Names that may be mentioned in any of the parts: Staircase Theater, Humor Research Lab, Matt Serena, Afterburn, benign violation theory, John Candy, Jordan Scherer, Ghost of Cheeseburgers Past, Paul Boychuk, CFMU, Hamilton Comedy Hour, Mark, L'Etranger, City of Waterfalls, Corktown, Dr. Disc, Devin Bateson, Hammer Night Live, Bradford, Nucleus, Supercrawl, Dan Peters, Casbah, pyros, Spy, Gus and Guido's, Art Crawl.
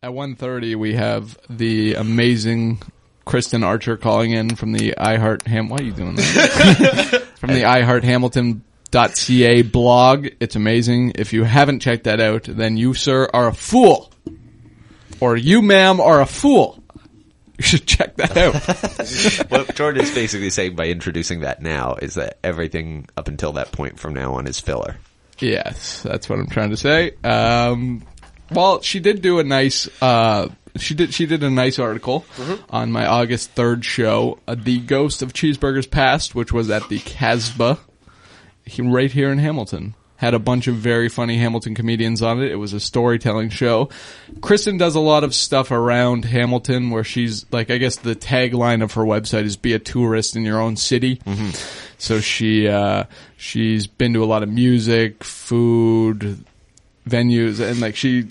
At 1:30, we have the amazing Kristin Archer calling in from the Why are you doing that? From the iHeartHamilton.ca blog. It's amazing. If you haven't checked that out, then you, sir, are a fool. Or you, ma'am, are a fool. You should check that out. What Jordan is basically saying by introducing that now is that everything up until that point from now on is filler. Yes, that's what I'm trying to say. Well, she did do a nice she did a nice article on my August 3rd show, The Ghost of Cheeseburgers Past, which was at the Casbah right here in Hamilton. Had a bunch of very funny Hamilton comedians on it. It was a storytelling show. Kristin does a lot of stuff around Hamilton where she's like, I guess the tagline of her website is be a tourist in your own city. So she's been to a lot of music, food venues, and like she's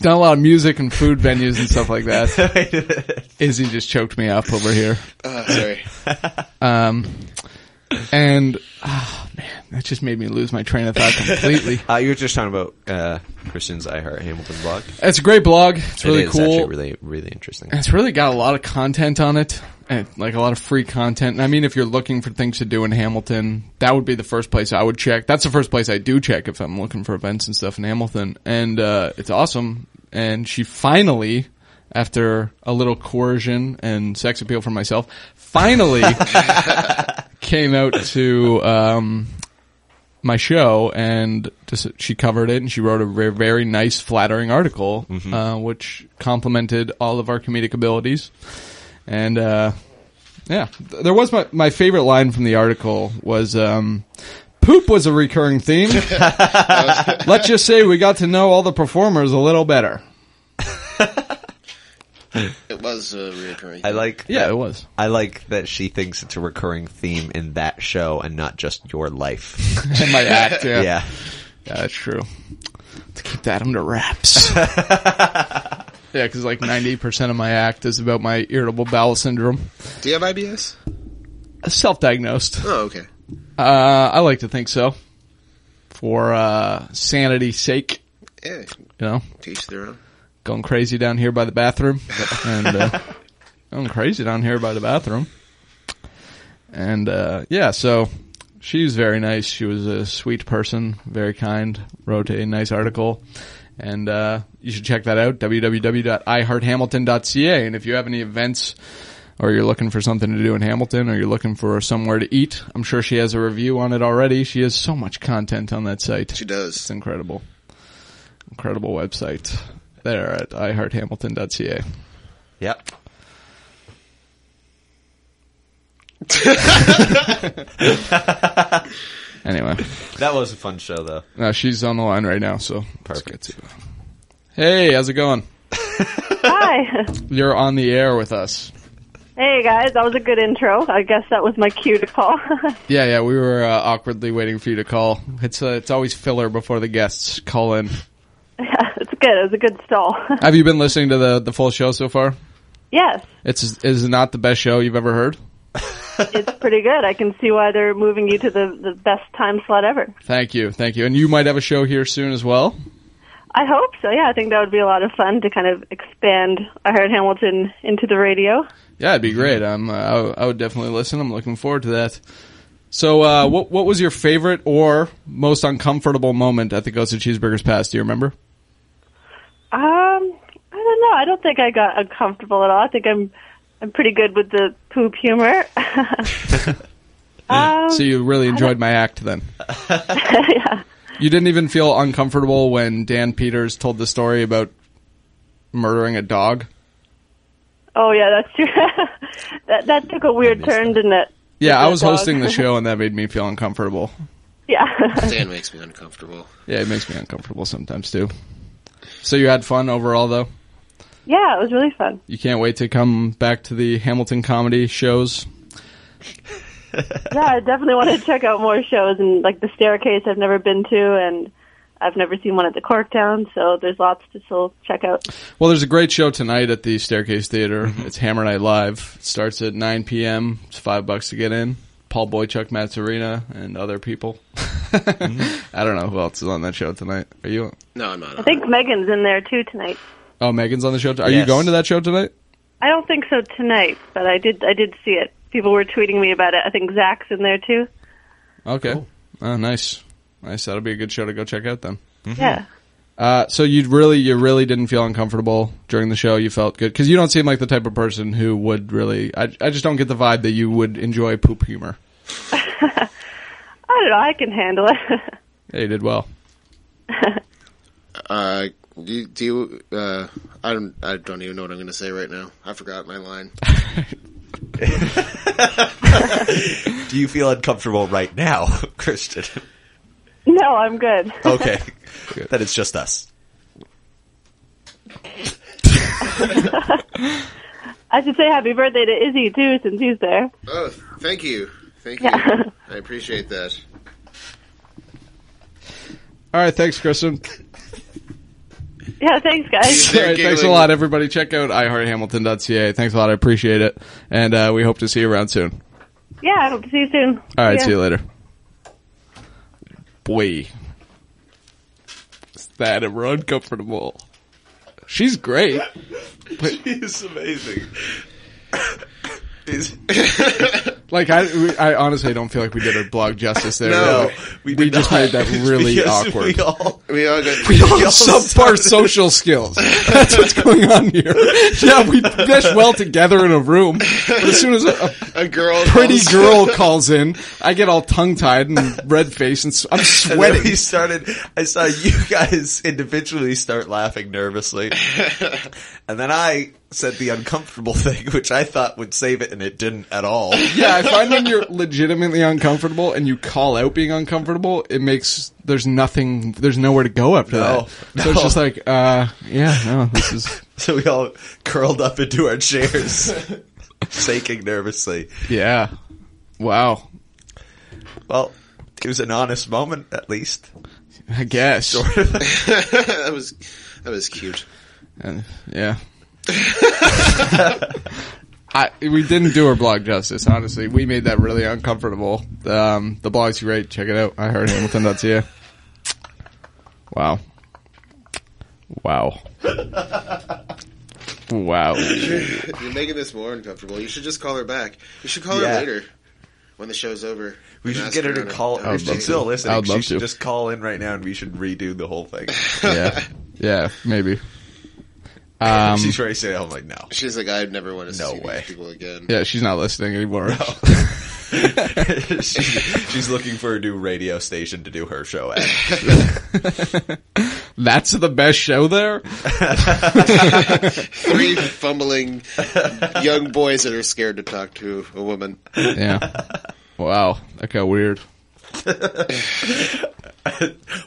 done a lot of music and food venues and stuff like that. Izzy just choked me up over here. Sorry. And, oh, man, that just made me lose my train of thought completely. You were just talking about Kristin's I Heart Hamilton blog. It's a great blog. It's really cool. It's actually really, really interesting. And it's really got a lot of content on it, and like a lot of free content. And I mean, if you're looking for things to do in Hamilton, that would be the first place I would check. That's the first place I do check if I'm looking for events and stuff in Hamilton. And it's awesome. And she finally... after a little coercion and sex appeal from myself, finally came out to my show, and just, she covered it, and she wrote a very, very nice, flattering article, which complimented all of our comedic abilities. And yeah, there was my favorite line from the article was... poop was a recurring theme. Let's just say we got to know all the performers a little better. It was a recurring theme. It was. I like that she thinks it's a recurring theme in that show and not just your life. And my act, yeah. Yeah. Yeah, that's true. To keep that under wraps. Yeah, because like 90% of my act is about my irritable bowel syndrome. Do you have IBS? Self-diagnosed. Oh, okay. I like to think so. For sanity's sake. Yeah. You know? Teach their own. Going crazy down here by the bathroom. And, And, yeah, so she was very nice. She was a sweet person, very kind, wrote a nice article. And, you should check that out, www.ihearthamilton.ca. And if you have any events or you're looking for something to do in Hamilton or you're looking for somewhere to eat, I'm sure she has a review on it already. She has so much content on that site. She does. It's incredible. Incredible website. There at iHeartHamilton.ca. Yep. Anyway. That was a fun show, though. No, she's on the line right now, so perfect. Hey, how's it going? Hi. You're on the air with us. Hey, guys. That was a good intro. I guess that was my cue to call. Yeah. We were awkwardly waiting for you to call. It's always filler before the guests call in. Yeah, it's good. It was a good stall. Have you been listening to the full show so far? Yes. Is it not the best show you've ever heard? It's pretty good. I can see why they're moving you to the best time slot ever. Thank you. And you might have a show here soon as well? I hope so, yeah. I think that would be a lot of fun to kind of expand I Heard Hamilton into the radio. Yeah, it'd be great. I would definitely listen. I'm looking forward to that. So what was your favorite or most uncomfortable moment at the Ghost of Cheeseburgers Past? Do you remember? I don't know. I don't think I got uncomfortable at all. I think I'm pretty good with the poop humor. So you really enjoyed my act then? Yeah. You didn't even feel uncomfortable when Dan Peters told the story about murdering a dog? Oh, yeah, that's true. that took a weird turn, didn't it? Yeah, I was hosting the show, and that made me feel uncomfortable. Yeah. Dan makes me uncomfortable. Yeah, it makes me uncomfortable sometimes, too. So you had fun overall, though? Yeah, it was really fun. You can't wait to come back to the Hamilton comedy shows? Yeah, I definitely want to check out more shows, and like the Staircase I've never been to, and I've never seen one at the Corktown, so there's lots to still check out. Well, there's a great show tonight at the Staircase Theater. It's Hammer Night Live. It starts at 9 p.m. It's $5 to get in. Paul Boychuk, Matt Serena, and other people. I don't know who else is on that show tonight. Are you? No, I'm not. I think Megan's in there too tonight. Oh, Megan's on the show. Are you going to that show tonight? I don't think so tonight, but I did see it. People were tweeting me about it. I think Zach's in there too. Okay. Cool. Oh, nice. That'll be a good show to go check out then. Mm-hmm. Yeah. So you really didn't feel uncomfortable during the show. You felt good because you don't seem like the type of person who would really. I just don't get the vibe that you would enjoy poop humor. I don't know. I can handle it. Yeah, you did well. I don't even know what I'm going to say right now. I forgot my line. Do you feel uncomfortable right now, Kristin? No, I'm good. Okay. Good. Then it's just us. I should say happy birthday to Izzy, too, since he's there. Oh, thank you. I appreciate that. All right, thanks, Kristin. Yeah, thanks, guys. All right, thanks a lot, everybody. Check out iHeartHamilton.ca. Thanks a lot. I appreciate it. And we hope to see you around soon. Yeah, I hope to see you soon. All right, see you later. Boy, is that ever uncomfortable? She's great. She's amazing. Like I honestly don't feel like we did our blog justice there. No, we just made that really awkward. We all subpar social skills. That's what's going on here. Yeah, we mesh well together in a room. But as soon as a pretty girl calls in, I get all tongue tied and red faced, and I'm sweating. And I saw you guys individually start laughing nervously, and then I said the uncomfortable thing, which I thought would save it, and it didn't at all. Yeah, I find when you're legitimately uncomfortable and you call out being uncomfortable, it makes there's nowhere to go after that. So it's just like, this is. So we all curled up into our chairs, shaking nervously. Yeah. Wow. Well, it was an honest moment, at least. I guess. Sort of. That was cute. Yeah. We didn't do our blog justice, honestly. We made that really uncomfortable. The blog's great. Check it out. iHeartHamilton.ca. Wow. Wow. You're making this more uncomfortable. You should just call her back. You should call her later when the show's over. We should get her to call. If she's still listening, she should just call in right now and we should redo the whole thing. Yeah. Yeah, maybe. She's very sad. I'm like, no. She's like, I never want to see these people again. Yeah, she's not listening anymore. No. she's looking for a new radio station to do her show at. That's the best show there? Three fumbling young boys that are scared to talk to a woman. Yeah. Wow. That got weird.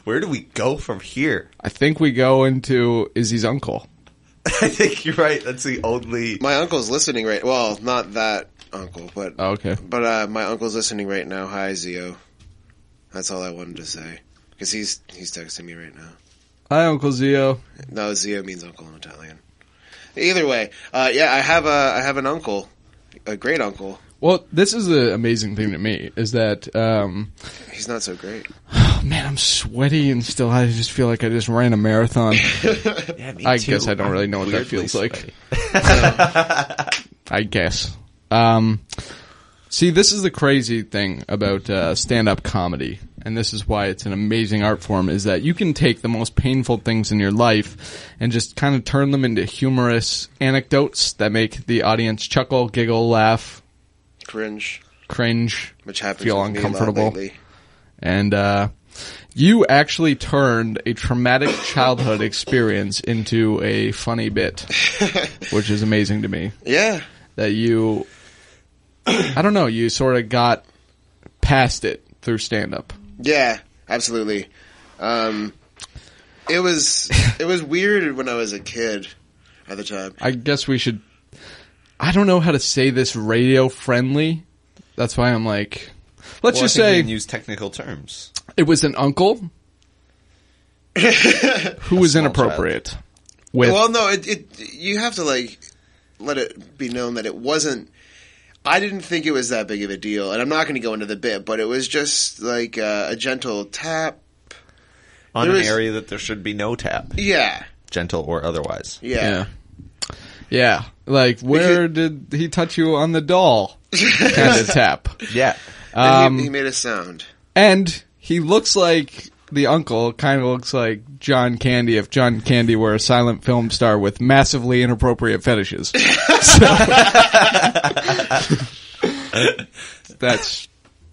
Where do we go from here? I think we go into Izzy's uncle. I think you're right. That's the only. My uncle's listening right. Well, not that uncle, but okay. But my uncle's listening right now. Hi, Zio. That's all I wanted to say because he's texting me right now. Hi, Uncle Zio. No, Zio means uncle in Italian. Either way, I have an uncle, a great uncle. Well, this is the amazing thing to me is that he's not so great. Oh, man, I'm sweaty and still. I just feel like I just ran a marathon. Yeah, me too. I guess I don't really know what that feels like. I guess. See, this is the crazy thing about stand-up comedy, and this is why it's an amazing art form, is that you can take the most painful things in your life and just kind of turn them into humorous anecdotes that make the audience chuckle, giggle, laugh. Cringe, which happens. Feel uncomfortable, and you actually turned a traumatic childhood experience into a funny bit, which is amazing to me. Yeah, that you, I don't know, you sort of got past it through stand-up. Yeah, absolutely. It was weird when I was a kid at the time. I guess we should. I don't know how to say this radio friendly. That's why I'm like, just say we can use technical terms. It was an uncle who was inappropriate. You have to like let it be known that it wasn't. I didn't think it was that big of a deal, and I'm not going to go into the bit, but it was just like a gentle tap. On an area that there should be no tap. Yeah. Gentle or otherwise. Yeah. Yeah. Like, where did he touch you on the doll? Kind of tap. Yeah. He made a sound. And he looks like... The uncle kind of looks like John Candy if John Candy were a silent film star with massively inappropriate fetishes. That's...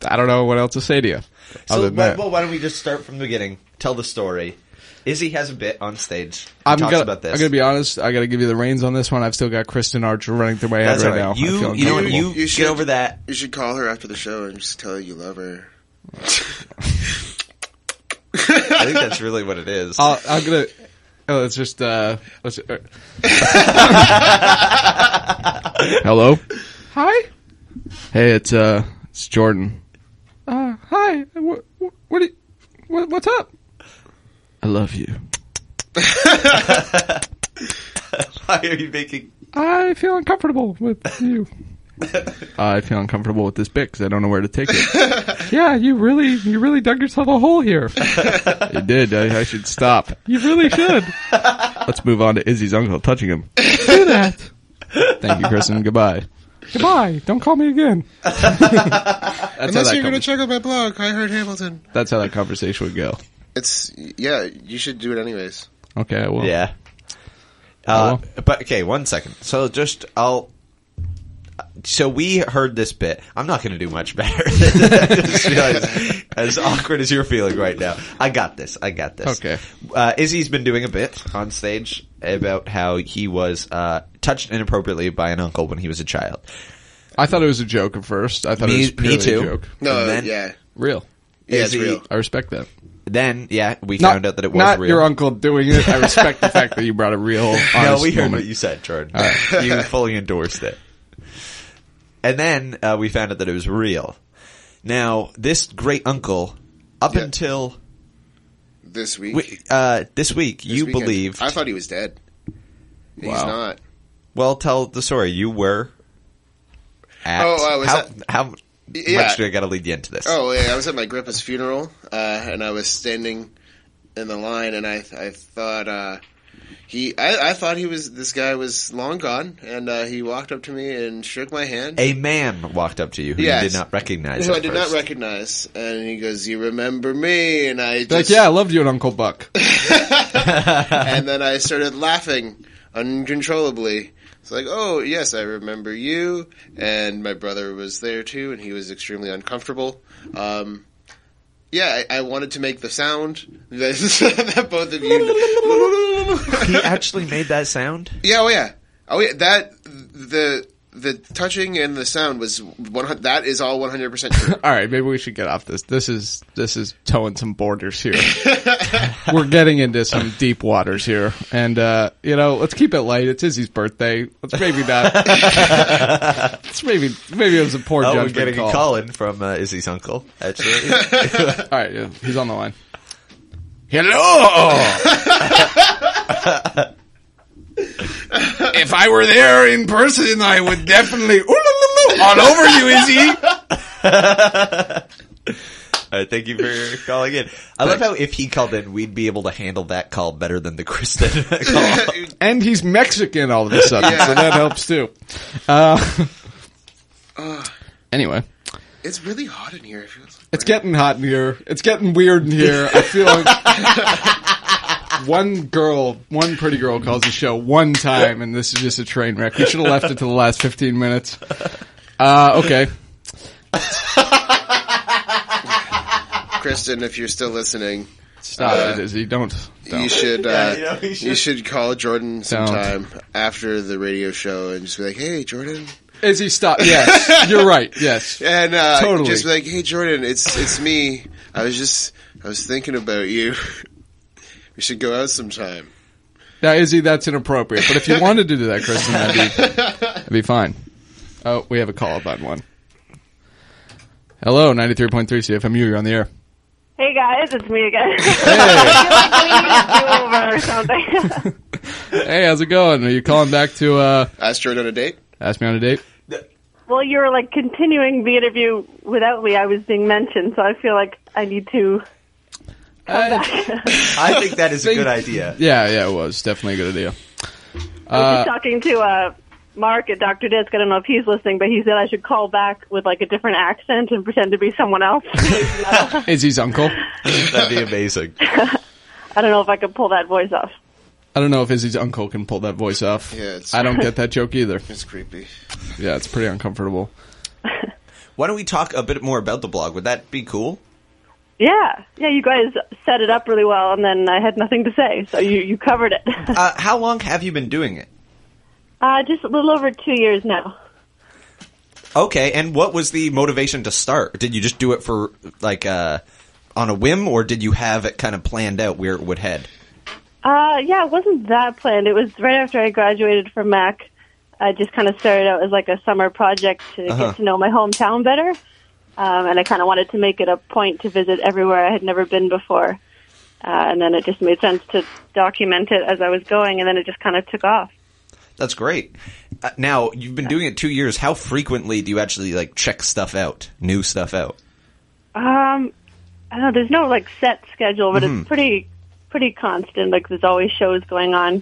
I don't know what else to say to you. Well, why don't we just start from the beginning, tell the story. Izzy has a bit on stage. He talks about this. I'm going to be honest. I got to give you the reins on this one. I've still got Kristin Archer running through my head right now. You should get over that. You should call her after the show and just tell her you love her. I think that's really what it is. Hello? Hi? Hey, it's Jordan. Hi. What's up? I love you. Why are you making... I feel uncomfortable with you. I feel uncomfortable with this bit because I don't know where to take it. Yeah, you really dug yourself a hole here. You did. I should stop. You really should. Let's move on to Izzy's uncle touching him. Do that. Thank you, Kristin. Goodbye. Goodbye. Don't call me again. Unless you're going to check out my blog, iHeartHamilton. That's how that conversation would go. You should do it anyways. Okay, I will. Yeah. But okay, 1 second. So we heard this bit. I'm not going to do much better. I just realized, as awkward as you're feeling right now. I got this. Okay. Izzy's been doing a bit on stage about how he was touched inappropriately by an uncle when he was a child. I thought it was a joke at first. I thought it was purely a joke. No, then, yeah. Real. Yeah, Izzy, it's real. I respect that. Then, yeah, we found out that it was not real. Not your uncle doing it. I respect the fact that you brought a real honest moment. No, we heard what you said, Jordan. You fully endorsed it. And then we found out that it was real. Now, this great uncle, up until... This week? This weekend, you believed... I thought he was dead. Wow. He's not. Well, tell the story. You were at... Oh, I was How much do I got to lead you into this? Oh, yeah. I was at my grandpa's funeral, and I was standing in the line, and I thought... This guy was long gone, and he walked up to me and shook my hand. A man walked up to you who you did not recognize. Who I did not recognize. And he goes, "You remember me?" And I just... Like, yeah, I loved you and Uncle Buck. And then I started laughing uncontrollably. It's like, oh, yes, I remember you. And my brother was there, too, and he was extremely uncomfortable. I wanted to make the sound that both of you... He actually made that sound? Yeah, oh yeah. The touching and the sound was that is all 100% true. All right, maybe we should get off this. This is towing some borders here. We're getting into some deep waters here, and let's keep it light. It's Izzy's birthday. Let's maybe not. Maybe it was a poor judgment call. We're getting a call in from Izzy's uncle. Actually, all right, yeah, he's on the line. Hello! If I were there in person, I would definitely all over you, Izzy! All right, thank you for calling in. I love how if he called in, we'd be able to handle that call better than the Kristin call. And he's Mexican all of a sudden, so that helps too. Anyway. It's really hot in here. It feels like it's getting hot in here. It's getting weird in here. I feel like one pretty girl calls the show one time, and this is just a train wreck. We should have left it to the last 15 minutes. Okay. Kristin, if you're still listening... Stop it, Izzy. Don't. You should call Jordan sometime after the radio show and just be like, "Hey, Jordan." Izzy, stop. Yes, you're right. Yes, and totally. Just be like, "Hey, Jordan, it's me. I was thinking about you. We should go out sometime." Now, Izzy, that's inappropriate. But if you wanted to do that, Kristin, that'd be fine. Oh, we have a call about one. Hello, 93.3 CFMU. You're on the air. Hey guys, it's me again. Hey, how's it going? Are you calling back to ask Jordan on a date? Ask me on a date? Well, you were, like, continuing the interview without me. I was being mentioned, so I feel like I need to come back. I think that is a good idea. Yeah, it was. Definitely a good idea. I was just talking to Mark at Dr. Disc. I don't know if he's listening, but he said I should call back with, like, a different accent and pretend to be someone else. Is his uncle? That'd be amazing. I don't know if I could pull that voice off. I don't know if Izzy's uncle can pull that voice off. Yeah, I don't get that joke either. It's creepy. Yeah, it's pretty uncomfortable. Why don't we talk a bit more about the blog? Would that be cool? Yeah, you guys set it up really well, and then I had nothing to say, so you covered it. How long have you been doing it? Just a little over 2 years now. Okay, and what was the motivation to start? Did you just do it for, like, on a whim, or did you have it kind of planned out where it would head? Yeah, it wasn't that planned. It was right after I graduated from Mac. I just kind of started out as like a summer project to get to know my hometown better. And I kind of wanted to make it a point to visit everywhere I had never been before. And then it just made sense to document it as I was going, and then it just kind of took off. That's great. Now, you've been doing it 2 years. How frequently do you actually like check stuff out, new stuff out? I don't know. There's no like set schedule, but it's pretty constant. Like there's always shows going on.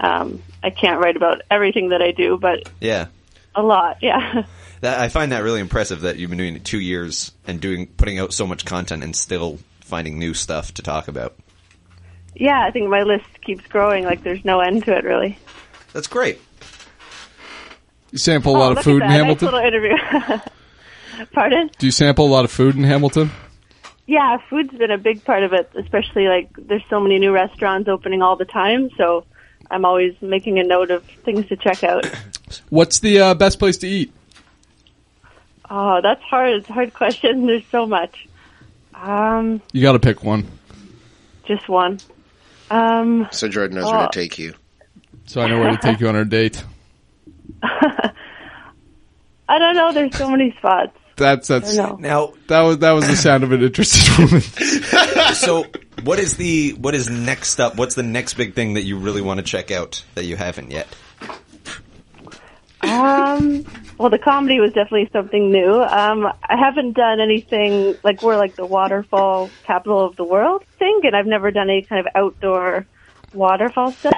I can't write about everything that I do, but a lot. Yeah, I find that really impressive that you've been doing it 2 years and putting out so much content and still finding new stuff to talk about. Yeah, I think my list keeps growing. Like there's no end to it, really. That's great. You sample a lot of food in Hamilton. Nice little interview. Pardon? Do you sample a lot of food in Hamilton? Yeah, food's been a big part of it, especially, like, there's so many new restaurants opening all the time, so I'm always making a note of things to check out. What's the best place to eat? Oh, that's hard. It's a hard question. There's so much. You got to pick one. Just one. So Jordan knows where to take you. So I know where to take you on our date. I don't know. There's so many spots. That's now that was the sound of an interested woman. So what is next up? What's the next big thing that you really want to check out that you haven't yet? Well, the comedy was definitely something new. I haven't done anything like we're like the waterfall capital of the world thing, and I've never done any kind of outdoor waterfall stuff.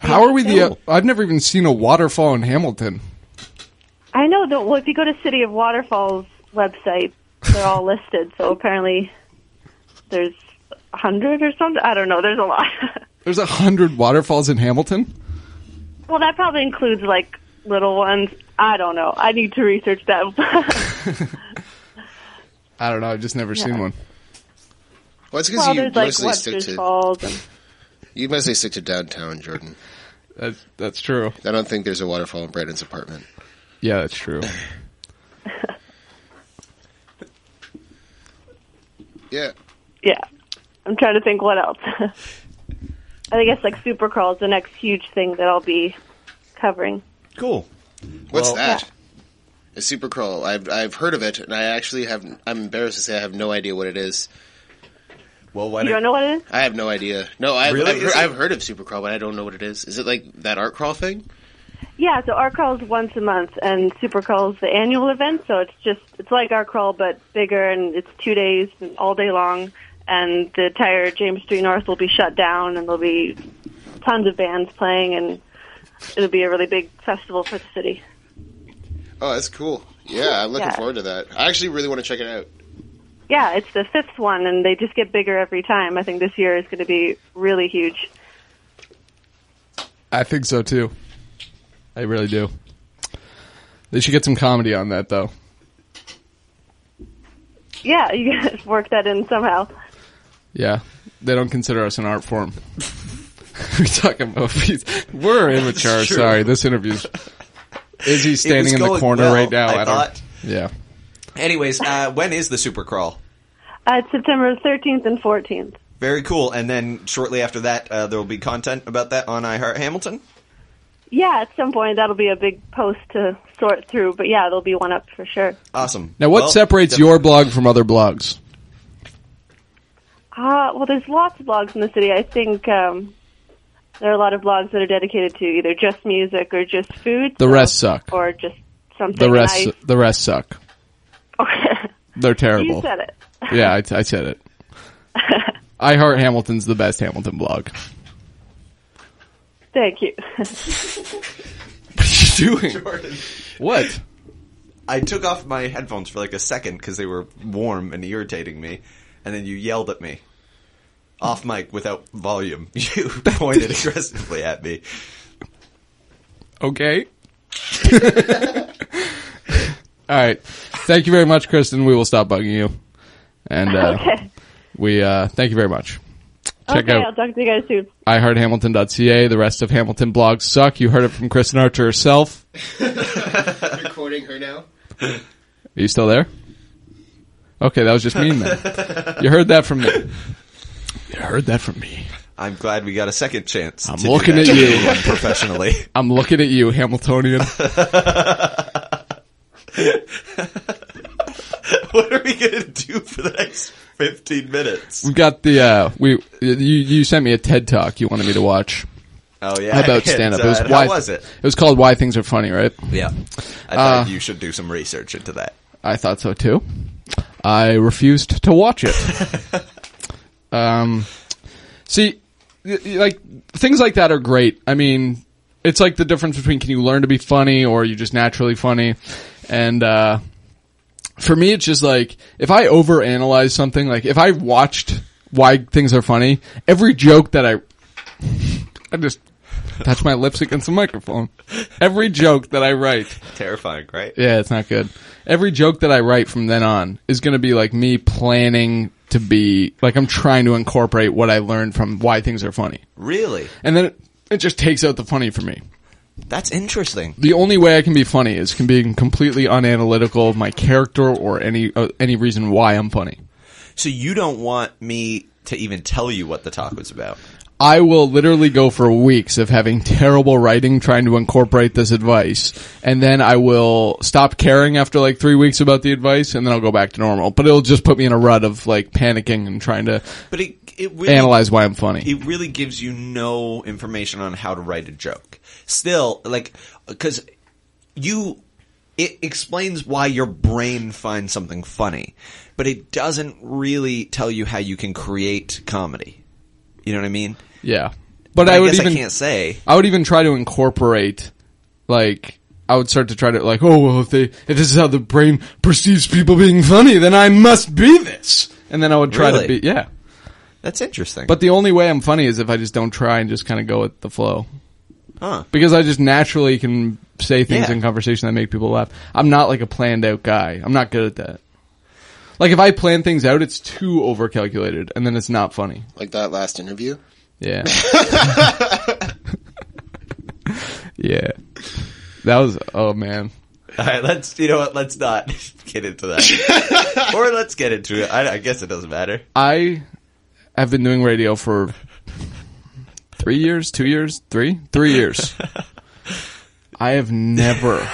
How are we the? I've never even seen a waterfall in Hamilton. I know. Well, if you go to City of Waterfalls website, they're all listed. So apparently there's 100 or something. I don't know. There's a lot. There's 100 waterfalls in Hamilton? Well, that probably includes, like, little ones. I don't know. I need to research that. I don't know. I've just never seen one. Well, it's because you mostly stick to... Falls and... You mostly stick to downtown, Jordan. That's true. I don't think there's a waterfall in Brandon's apartment. Yeah, that's true. Yeah. I'm trying to think what else. I guess like Supercrawl is the next huge thing that I'll be covering. Cool. What's that? Yeah. A Supercrawl. I've heard of it, and I actually haven't. I'm embarrassed to say I have no idea what it is. Well, you don't know what it is? I have no idea. No, I've heard of Supercrawl, but I don't know what it is. Is it like that Art Crawl thing? Yeah, so Art Crawl is once a month, and Supercrawl is the annual event, so it's like Art Crawl, but bigger, and it's 2 days, and all day long, and the entire James Street North will be shut down, and there'll be tons of bands playing, and it'll be a really big festival for the city. Oh, that's cool. Yeah, I'm looking forward to that. I actually really want to check it out. Yeah, it's the fifth one, and they just get bigger every time. I think this year is going to be really huge. I think so, too. I really do. They should get some comedy on that, though. Yeah, you guys work that in somehow. Yeah, they don't consider us an art form. We're talking about movies. We're immature. Sorry, this interview's. Izzy's standing in the corner right now. I thought. Yeah. Anyways, when is the Supercrawl? It's September 13th and 14th. Very cool. And then shortly after that, there will be content about that on iHeartHamilton. Yeah, at some point that'll be a big post to sort through, but yeah, there'll be one up for sure. Awesome. Now, what separates your blog from other blogs? Well, there's lots of blogs in the city. I think there are a lot of blogs that are dedicated to either just music or just food. The rest suck. Or just something. The rest suck. Okay. They're terrible. You said it. Yeah, I said it. iHeartHamilton's the best Hamilton blog. Thank you. What are you doing? Jordan. What? I took off my headphones for like a second because they were warm and irritating me, and then you yelled at me. Off mic, without volume. You pointed aggressively at me. Okay. All right. Thank you very much, Kristin. We will stop bugging you. And okay. We thank you very much. Check out I'll talk to you guys soon. iHeartHamilton.ca. The rest of Hamilton blogs suck. You heard it from Kristin Archer herself. You're quoting her now? Are you still there? Okay, that was just mean, man. You heard that from me. You heard that from me. I'm glad we got a second chance. I'm looking at you. Professionally. I'm looking at you, Hamiltonian. What are we going to do for the next 15 minutes? We've got the, you sent me a TED Talk you wanted me to watch. Oh, yeah. About stand-up. How was it? It was called Why Things Are Funny, right? Yeah. I thought you should do some research into that. I thought so, too. I refused to watch it. See, like, things like that are great. I mean, it's like the difference between can you learn to be funny or are you just naturally funny? And, for me, it's just like, if I overanalyze something, like, if I watched Why Things Are Funny, every joke that I just touch my lips against the microphone. Every joke that I write. Terrifying, right? Yeah, it's not good. Every joke that I write from then on is gonna be like me planning to be, like, I'm trying to incorporate what I learned from Why Things Are Funny. Really? And then it just takes out the funny for me. That's interesting. The only way I can be funny is can be completely unanalytical of my character or any reason why I'm funny. So you don't want me to even tell you what the talk was about? I will literally go for weeks of having terrible writing trying to incorporate this advice, and then I will stop caring after like 3 weeks about the advice, and then I'll go back to normal. But it'll just put me in a rut of like panicking and trying to really analyze why I'm funny. It really gives you no information on how to write a joke. Still, like, because it explains why your brain finds something funny, but it doesn't really tell you how you can create comedy. You know what I mean? Yeah. But I would even try to incorporate, like, I would start to try to, like, oh, well, if this is how the brain perceives people being funny, then I must be this. And then I would try to be, yeah. That's interesting. But the only way I'm funny is if I just don't try and just kind of go with the flow. Huh. Because I just naturally can say things in conversation that make people laugh. I'm not like a planned out guy. I'm not good at that. Like, if I plan things out, it's too overcalculated, and then it's not funny. Like that last interview? Yeah. Yeah. That was... Oh, man. All right, let's... You know what? Let's not get into that. Or let's get into it. I guess it doesn't matter. I have been doing radio for 3 years, 2 years, three years. I have never...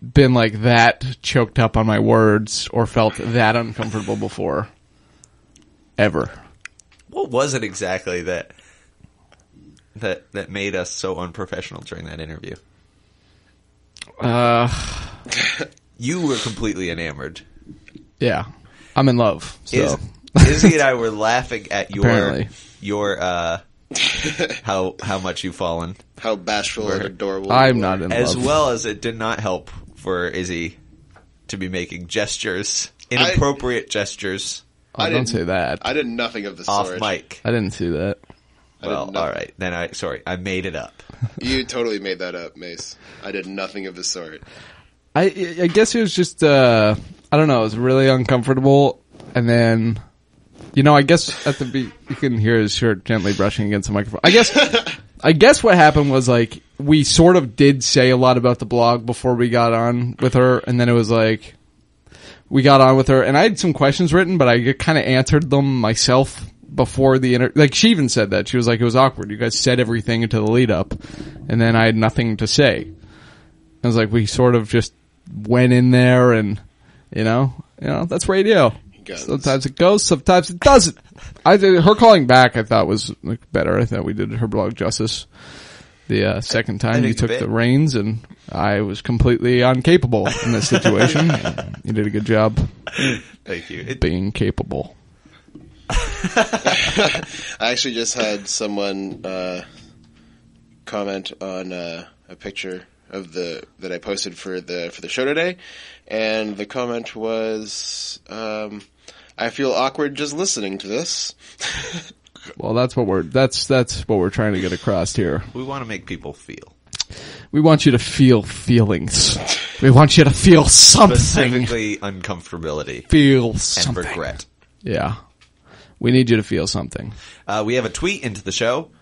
been like that choked up on my words or felt that uncomfortable before ever. What was it exactly that made us so unprofessional during that interview? You were completely enamored. Yeah. I'm in love. So Izzy and I were laughing at your how much you've fallen. How bashful and adorable. I'm not in love. As well as it did not help for Izzy to be making gestures, inappropriate gestures. I didn't say that. I did nothing of the sort. Off mic. I didn't see that. Well, all right. Then I made it up. You totally made that up, Mace. I did nothing of the sort. I guess it was just, I don't know, it was really uncomfortable. And then, you know, I guess at the beat, you couldn't hear his shirt gently brushing against the microphone. I guess what happened was, like, we sort of did say a lot about the blog before we got on with her, and then it was like, we got on with her, and I had some questions written, but I kind of answered them myself before the interview. Like, she even said that. She was like, it was awkward. You guys said everything into the lead-up, and then I had nothing to say. I was like, we sort of just went in there, and, you know, that's radio. Sometimes it goes, sometimes it doesn't. Her calling back, I thought, was like better. I thought we did her blog justice. the second time you took the reins, and I was completely incapable in this situation. You did a good job. Thank you. Being capable. I actually just had someone comment on a picture of that I posted for the show today, and the comment was, "I feel awkward just listening to this." Well, that's what we're trying to get across here. We want to make people feel. We want you to feel feelings. We want you to feel something. Specifically, uncomfortability. Feel something. And regret. Yeah. We need you to feel something. We have a tweet into the show.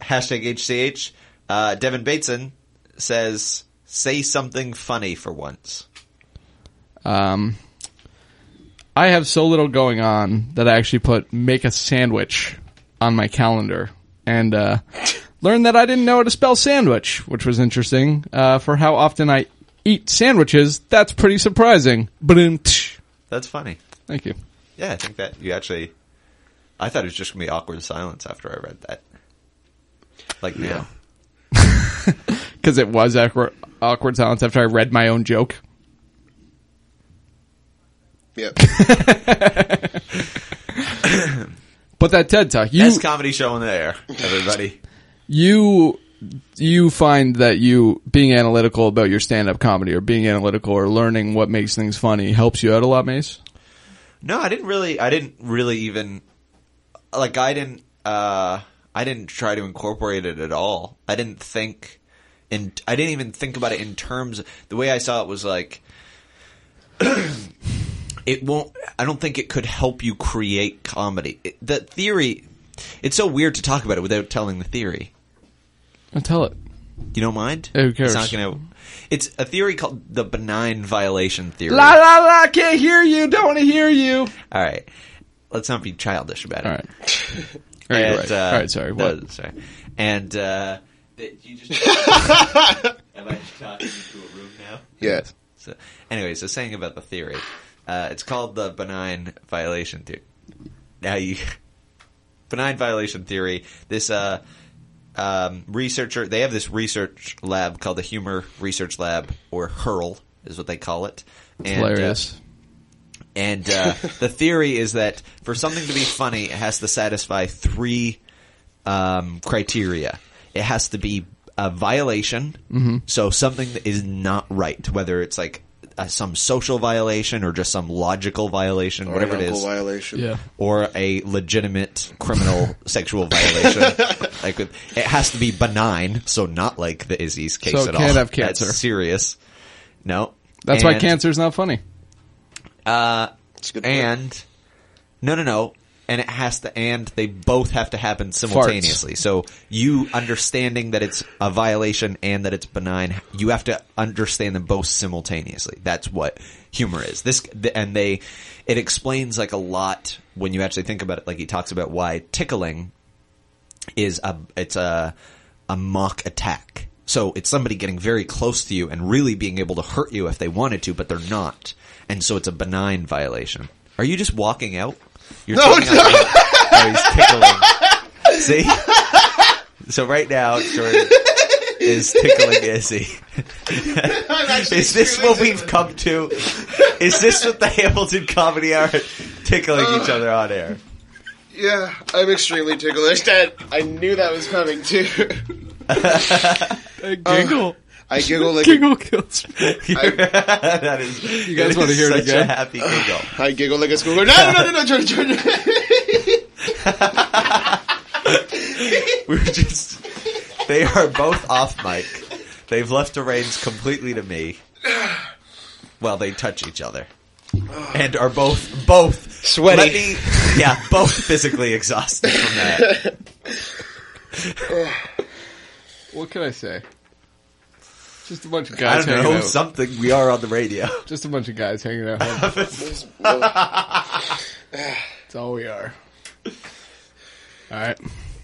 #HCH. Devin Bateson says, "Say something funny for once." I have so little going on that I actually put "make a sandwich" on my calendar and learned that I didn't know how to spell sandwich, which was interesting. For how often I eat sandwiches, that's pretty surprising. That's funny. Thank you. Yeah, I think that you actually... I thought it was just going to be awkward silence after I read that. Like now. Because it was awkward silence after I read my own joke. Yep. But that TED Talk, best comedy show in the air, everybody. You find that you being analytical about your stand-up comedy, or being analytical or learning what makes things funny, helps you out a lot, Mace? No, I didn't try to incorporate it at all. I didn't even think about it in terms of, the way I saw it was like, I don't think it could help you create comedy. The theory, it's so weird to talk about it without telling the theory. I'll tell it. You don't mind? Who cares? It's a theory called the benign violation theory. La la la! Can't hear you. Don't want to hear you. All right, let's not be childish about it. All right. All right. Sorry. What? Sorry. And you just am I talking into a room now? Yes. So, anyway, saying about the theory, it's called the benign violation theory. Benign violation theory. This researcher, they have this research lab called the Humor Research Lab, or HURL is what they call it. Hilarious. And the theory is that for something to be funny, it has to satisfy three criteria. It has to be a violation, so something that is not right, whether it's like some social violation or just some logical violation, or whatever it is, violation. Yeah. Or a legitimate criminal sexual violation. It has to be benign, so not like the Izzy's case at all. So can't have cancer. That's serious. No. That's why cancer's not funny. No. And they both have to happen simultaneously. Farts. So you understanding that it's a violation and that it's benign, you have to understand them both simultaneously. That's what humor is. It explains like a lot when you actually think about it. Like he talks about why tickling is a mock attack. So it's somebody getting very close to you and really being able to hurt you if they wanted to, but they're not. And so it's a benign violation. Are you just walking out? No. Oh, he's tickling. See? So right now, Jordan is tickling Izzy. Is this what we've come to? Is this what the Hamilton Comedy Hour, tickling each other on air? Yeah, I'm extremely ticklish. Dad, I knew that was coming, too. Giggle. I giggle like giggle kills. That is, you guys want to hear it again? Such a happy giggle. I giggle like a schoolgirl. No, Jordan. They are both off mic. They've left the reins completely to me. Well, they touch each other and are both sweaty. Both physically exhausted from that. What can I say? Just a bunch of guys hanging out. I don't know, something. We are on the radio. Just a bunch of guys hanging out. That's all we are. All right.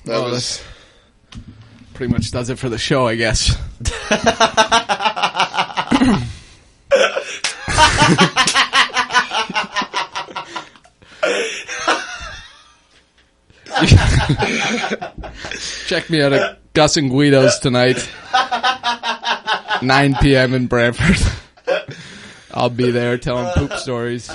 That pretty much does it for the show, I guess. Check me out at Gus and Guido's tonight, 9 p.m. in Bradford. I'll be there telling poop stories.